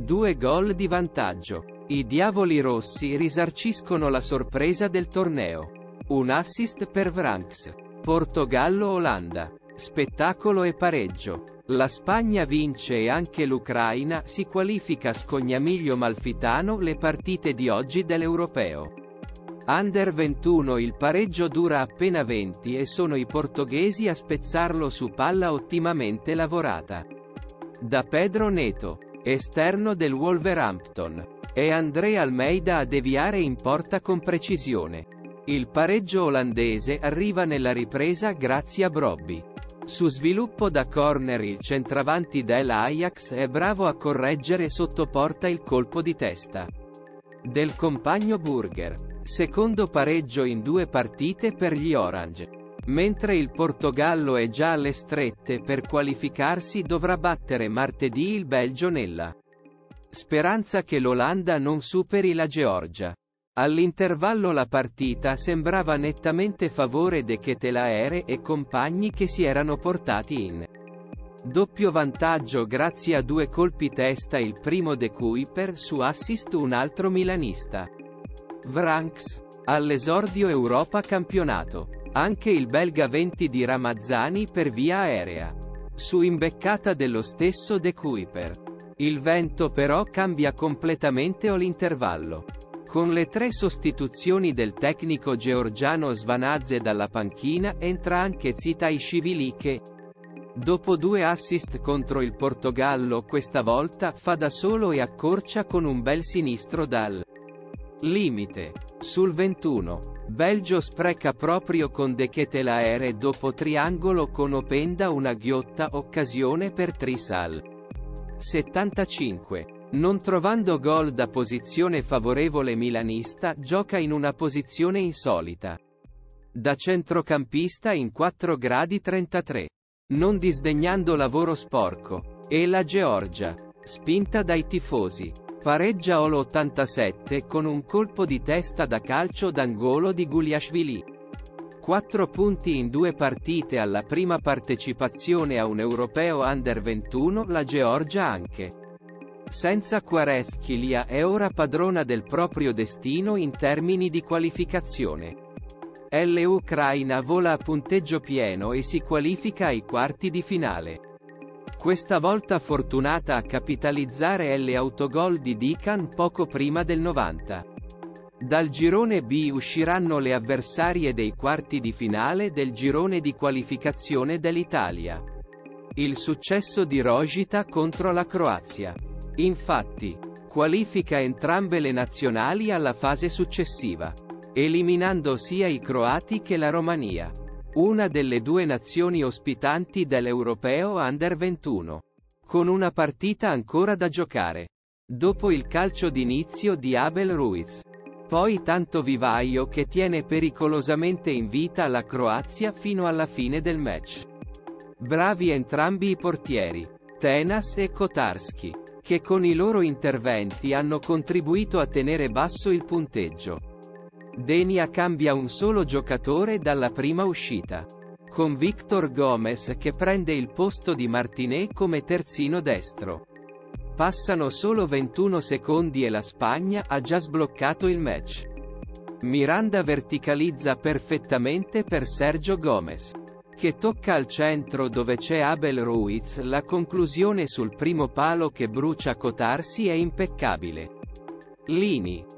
2 gol di vantaggio. I diavoli rossi risarciscono la sorpresa del torneo. Un assist per Vranckx. Portogallo-Olanda. Spettacolo e pareggio. La Spagna vince e anche l'Ucraina si qualifica. Scognamiglio malfitano le partite di oggi dell'Europeo. Under 21. Il pareggio dura appena 20 e sono i portoghesi a spezzarlo su palla ottimamente lavorata da Pedro Neto, esterno del Wolverhampton. È André Almeida a deviare in porta con precisione. Il pareggio olandese arriva nella ripresa grazie a Brobbey. Su sviluppo da corner il centravanti dell'Ajax è bravo a correggere sotto porta il colpo di testa del compagno Burger. Secondo pareggio in 2 partite per gli Orange. Mentre il Portogallo è già alle strette per qualificarsi, dovrà battere martedì il Belgio nella speranza che l'Olanda non superi la Georgia. All'intervallo la partita sembrava nettamente favore De Ketelaere e compagni, che si erano portati in doppio vantaggio grazie a 2 colpi testa, il primo De Kuiper su assist un altro milanista. Vranckx, all'esordio Europa campionato. Anche il belga 20 di Ramazzani per via aerea. Su imbeccata dello stesso De Cuyper. Il vento però cambia completamente all'intervallo. Con le 3 sostituzioni del tecnico georgiano Svanazze dalla panchina entra anche Zita Iscivili che, dopo 2 assist contro il Portogallo, questa volta fa da solo e accorcia con un bel sinistro dal limite. Sul 21. Belgio spreca proprio con De Ketelaere dopo triangolo con Openda una ghiotta occasione per Trisal. 75. Non trovando gol da posizione favorevole milanista gioca in una posizione insolita. Da centrocampista in 4 gradi 33. Non disdegnando lavoro sporco. E la Georgia, spinta dai tifosi, pareggia all'87 con un colpo di testa da calcio d'angolo di Guliashvili. 4 punti in 2 partite. Alla prima partecipazione a un europeo under 21 la Georgia, anche senza Kvaratskhelia, è ora padrona del proprio destino in termini di qualificazione. L'Ucraina vola a punteggio pieno e si qualifica ai quarti di finale. Questa volta fortunata a capitalizzare l'autogol di Dekan poco prima del 90. Dal girone B usciranno le avversarie dei quarti di finale del girone di qualificazione dell'Italia. Il successo di Rojita contro la Croazia, infatti, qualifica entrambe le nazionali alla fase successiva, eliminando sia i croati che la Romania, una delle 2 nazioni ospitanti dell'Europeo Under 21. Con una partita ancora da giocare. Dopo il calcio d'inizio di Abel Ruiz. Poi tanto vivaio che tiene pericolosamente in vita la Croazia fino alla fine del match. Bravi entrambi i portieri, Tenas e Kotarski, che con i loro interventi hanno contribuito a tenere basso il punteggio. Denia cambia un solo giocatore dalla prima uscita, con Victor Gomez che prende il posto di Martinet come terzino destro. Passano solo 21 secondi e la Spagna ha già sbloccato il match. Miranda verticalizza perfettamente per Sergio Gomez, che tocca al centro dove c'è Abel Ruiz. La conclusione sul primo palo che brucia Kotarsi è impeccabile. Lini.